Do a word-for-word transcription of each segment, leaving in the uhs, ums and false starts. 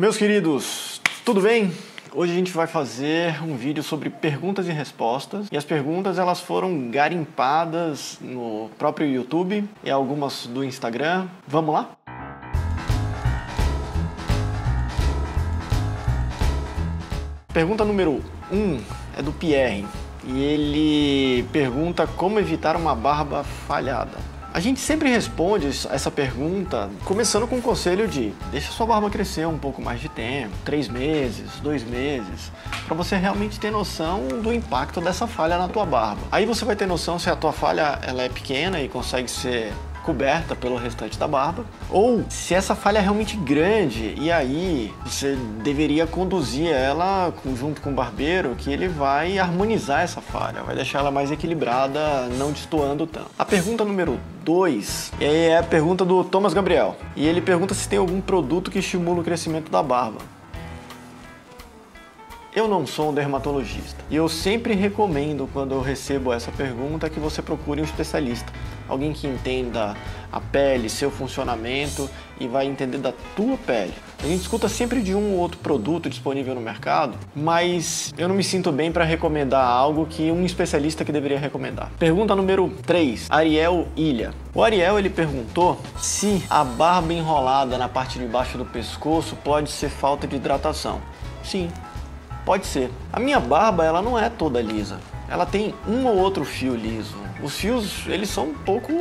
Meus queridos, tudo bem? Hoje a gente vai fazer um vídeo sobre perguntas e respostas, e as perguntas elas foram garimpadas no próprio YouTube e algumas do Instagram. Vamos lá? Pergunta número um é do Pierre e ele pergunta como evitar uma barba falhada. A gente sempre responde essa pergunta começando com o conselho de deixa sua barba crescer um pouco mais de tempo, três meses, dois meses, para você realmente ter noção do impacto dessa falha na tua barba. Aí você vai ter noção se a tua falha ela é pequena e consegue ser coberta pelo restante da barba, ou se essa falha é realmente grande, e aí você deveria conduzir ela junto com o barbeiro, que ele vai harmonizar essa falha, vai deixar ela mais equilibrada, não destoando tanto. A pergunta número dois é a pergunta do Thomas Gabriel, e ele pergunta se tem algum produto que estimula o crescimento da barba. Eu não sou um dermatologista, e eu sempre recomendo, quando eu recebo essa pergunta, que você procure um especialista, alguém que entenda a pele, seu funcionamento e vai entender da tua pele. A gente escuta sempre de um ou outro produto disponível no mercado, mas eu não me sinto bem para recomendar algo que um especialista que deveria recomendar. Pergunta número três, Ariel Ilha. O Ariel ele perguntou se a barba enrolada na parte de baixo do pescoço pode ser falta de hidratação. Sim, pode ser. A minha barba ela não é toda lisa. Ela tem um ou outro fio liso. Os fios, eles são um pouco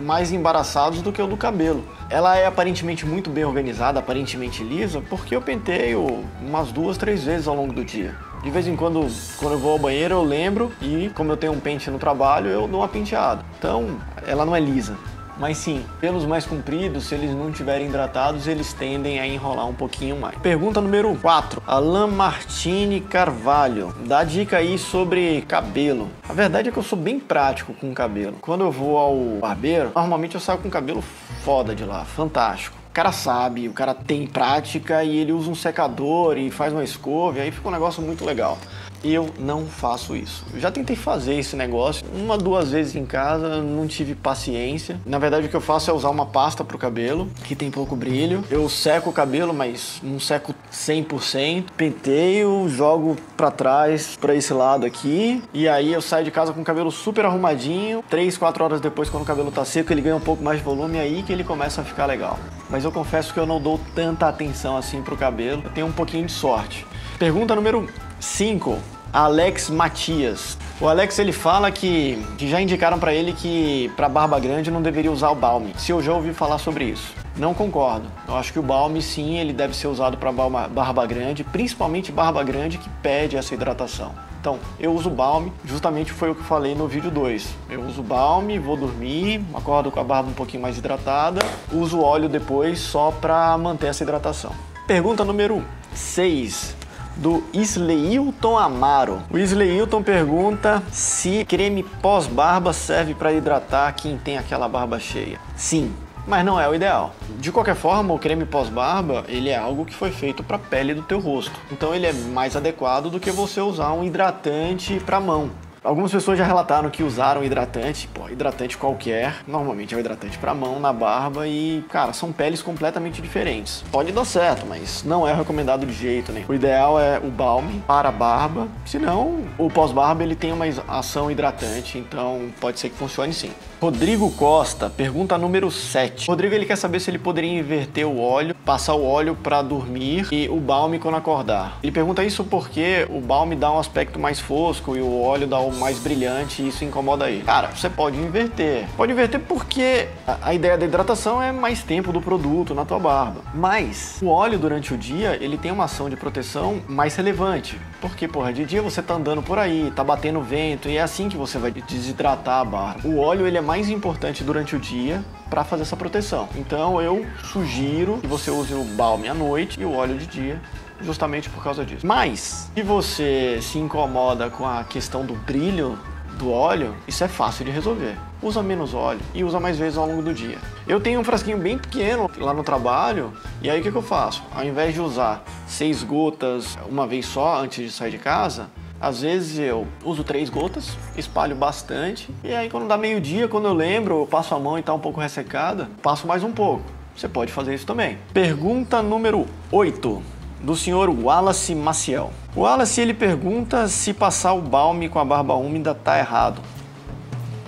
mais embaraçados do que o do cabelo. Ela é aparentemente muito bem organizada, aparentemente lisa, porque eu penteio umas duas, três vezes ao longo do dia. De vez em quando, quando eu vou ao banheiro, eu lembro e, como eu tenho um pente no trabalho, eu dou uma penteada. Então, ela não é lisa. Mas sim, pelos mais compridos, se eles não estiverem hidratados, eles tendem a enrolar um pouquinho mais. Pergunta número quatro, Allan Martini Carvalho. Dá dica aí sobre cabelo. A verdade é que eu sou bem prático com cabelo. Quando eu vou ao barbeiro, normalmente eu saio com cabelo foda de lá, fantástico. O cara sabe, o cara tem prática e ele usa um secador e faz uma escova e aí fica um negócio muito legal. Eu não faço isso. Já tentei fazer esse negócio uma, duas vezes em casa, não tive paciência. Na verdade, o que eu faço é usar uma pasta pro cabelo, que tem pouco brilho. Eu seco o cabelo, mas não seco cem por cento. Penteio, jogo pra trás, pra esse lado aqui. E aí eu saio de casa com o cabelo super arrumadinho. Três, quatro horas depois, quando o cabelo tá seco, ele ganha um pouco mais de volume, aí que ele começa a ficar legal. Mas eu confesso que eu não dou tanta atenção assim pro cabelo. Eu tenho um pouquinho de sorte. Pergunta número cinco. Alex Matias. O Alex ele fala que, que já indicaram para ele que para barba grande não deveria usar o balme. Se eu já ouvi falar sobre isso, não concordo. Eu acho que o balme sim, ele deve ser usado para barba grande, principalmente barba grande que pede essa hidratação. Então, eu uso balme, justamente foi o que eu falei no vídeo dois. Eu uso balme, vou dormir, acordo com a barba um pouquinho mais hidratada, uso óleo depois só para manter essa hidratação. Pergunta número seis. Do Isleyilton Amaro. O Isleyilton pergunta se creme pós-barba serve para hidratar quem tem aquela barba cheia. Sim, mas não é o ideal. De qualquer forma, o creme pós-barba ele é algo que foi feito para a pele do teu rosto. Então ele é mais adequado do que você usar um hidratante para a mão. Algumas pessoas já relataram que usaram hidratante, pô, hidratante qualquer, normalmente é um hidratante para mão, na barba e, cara, são peles completamente diferentes. Pode dar certo, mas não é recomendado de jeito nenhum. O ideal é o balme para a barba, senão o pós-barba ele tem uma ação hidratante, então pode ser que funcione sim. Rodrigo Costa, pergunta número sete. Rodrigo ele quer saber se ele poderia inverter o óleo, passar o óleo para dormir e o balme quando acordar. Ele pergunta isso porque o balme dá um aspecto mais fosco e o óleo dá um mais brilhante e isso incomoda ele. Cara, você pode inverter. Pode inverter porque a, a ideia da hidratação é mais tempo do produto na tua barba. Mas o óleo durante o dia, ele tem uma ação de proteção mais relevante. Porque, porra, de dia você tá andando por aí, tá batendo vento e é assim que você vai desidratar a barba. O óleo, ele é mais importante durante o dia para fazer essa proteção. Então, eu sugiro que você use o balme à noite e o óleo de dia, justamente por causa disso. Mas, se você se incomoda com a questão do brilho do óleo, isso é fácil de resolver. Usa menos óleo e usa mais vezes ao longo do dia. Eu tenho um frasquinho bem pequeno lá no trabalho, e aí o que que eu faço? Ao invés de usar seis gotas uma vez só antes de sair de casa, às vezes eu uso três gotas, espalho bastante, e aí quando dá meio-dia, quando eu lembro, eu passo a mão e tá um pouco ressecada, passo mais um pouco. Você pode fazer isso também. Pergunta número oito. do senhor Wallace Maciel. O Wallace, ele pergunta se passar o balme com a barba úmida tá errado.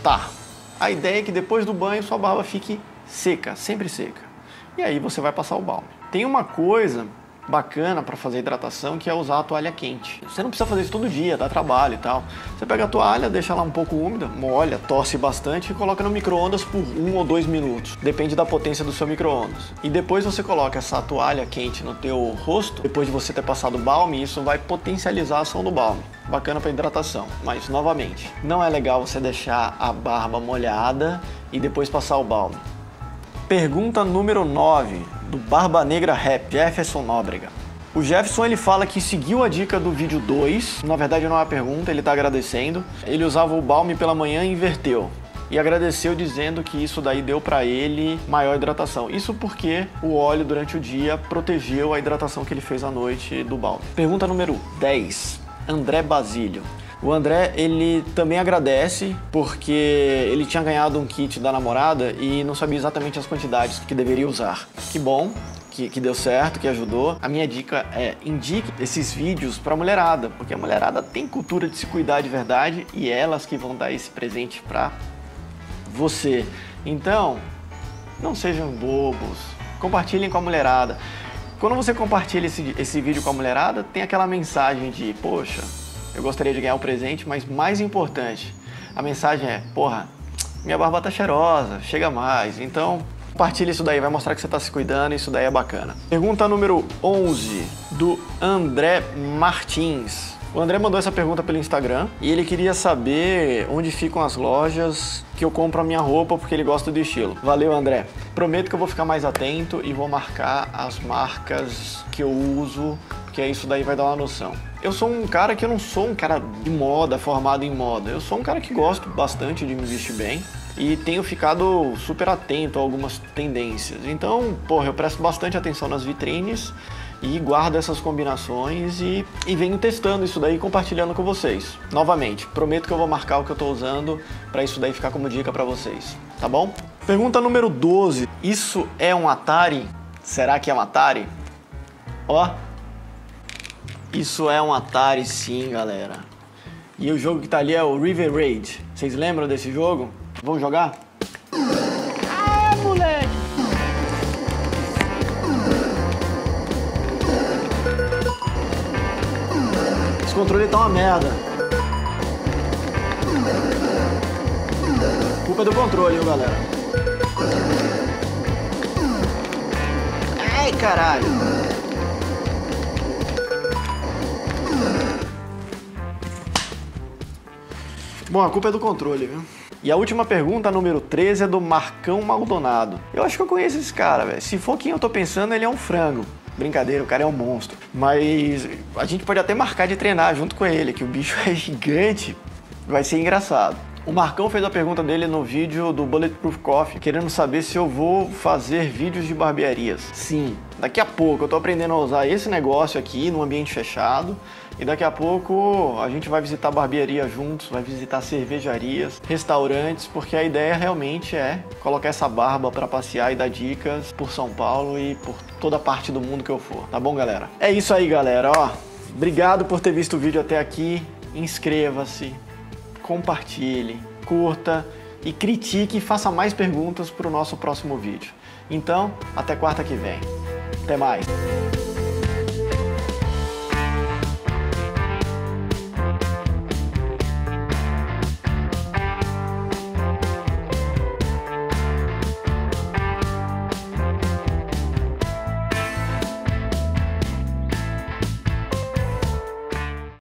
Tá. A ideia é que depois do banho sua barba fique seca, sempre seca. E aí você vai passar o balme. Tem uma coisa bacana para fazer hidratação, que é usar a toalha quente. Você não precisa fazer isso todo dia, dá trabalho e tal. Você pega a toalha, deixa lá um pouco úmida, molha, torce bastante e coloca no micro-ondas por um ou dois minutos. Depende da potência do seu micro-ondas. E depois você coloca essa toalha quente no teu rosto, depois de você ter passado o balme, isso vai potencializar a ação do balme. Bacana para hidratação, mas novamente, não é legal você deixar a barba molhada e depois passar o balme. Pergunta número nove. Do Barba Negra Rap, Jefferson Nóbrega. O Jefferson, ele fala que seguiu a dica do vídeo dois, na verdade não é uma pergunta, ele tá agradecendo. Ele usava o balme pela manhã e inverteu. E agradeceu dizendo que isso daí deu para ele maior hidratação. Isso porque o óleo durante o dia protegeu a hidratação que ele fez à noite do balme. Pergunta número dez, André Basílio. O André, ele também agradece porque ele tinha ganhado um kit da namorada e não sabia exatamente as quantidades que deveria usar. Que bom, que, que deu certo, que ajudou. A minha dica é, indique esses vídeos pra mulherada, porque a mulherada tem cultura de se cuidar de verdade e elas que vão dar esse presente pra você. Então, não sejam bobos, compartilhem com a mulherada. Quando você compartilha esse, esse vídeo com a mulherada, tem aquela mensagem de, poxa, eu gostaria de ganhar um presente, mas mais importante, a mensagem é, porra, minha barba tá cheirosa, chega mais. Então, compartilha isso daí, vai mostrar que você tá se cuidando, isso daí é bacana. Pergunta número onze, do André Martins. O André mandou essa pergunta pelo Instagram e ele queria saber onde ficam as lojas que eu compro a minha roupa, porque ele gosta do estilo. Valeu, André. Prometo que eu vou ficar mais atento e vou marcar as marcas que eu uso, porque isso daí vai dar uma noção. Eu sou um cara que eu não sou um cara de moda, formado em moda. Eu sou um cara que gosto bastante de me vestir bem e tenho ficado super atento a algumas tendências. Então, porra, eu presto bastante atenção nas vitrines e guardo essas combinações e, e venho testando isso daí e compartilhando com vocês. Novamente, prometo que eu vou marcar o que eu tô usando para isso daí ficar como dica para vocês, tá bom? Pergunta número doze. Isso é um Atari? Será que é um Atari? Ó, isso é um Atari sim, galera. E o jogo que tá ali é o River Raid. Vocês lembram desse jogo? Vamos jogar? Ah, moleque! Esse controle tá uma merda. Culpa do controle, viu, galera? Ai, caralho! Bom, a culpa é do controle, viu? E a última pergunta, número treze, é do Marcão Maldonado. Eu acho que eu conheço esse cara, velho. Se for quem eu tô pensando, ele é um frango. Brincadeira, o cara é um monstro. Mas a gente pode até marcar de treinar junto com ele, que o bicho é gigante. Vai ser engraçado. O Marcão fez a pergunta dele no vídeo do Bulletproof Coffee, querendo saber se eu vou fazer vídeos de barbearias. Sim, daqui a pouco eu tô aprendendo a usar esse negócio aqui num ambiente fechado e daqui a pouco a gente vai visitar barbearia juntos, vai visitar cervejarias, restaurantes, porque a ideia realmente é colocar essa barba pra passear e dar dicas por São Paulo e por toda parte do mundo que eu for, tá bom, galera? É isso aí, galera, ó, obrigado por ter visto o vídeo até aqui, inscreva-se, compartilhe, curta e critique e faça mais perguntas para o nosso próximo vídeo. Então, até quarta que vem. Até mais!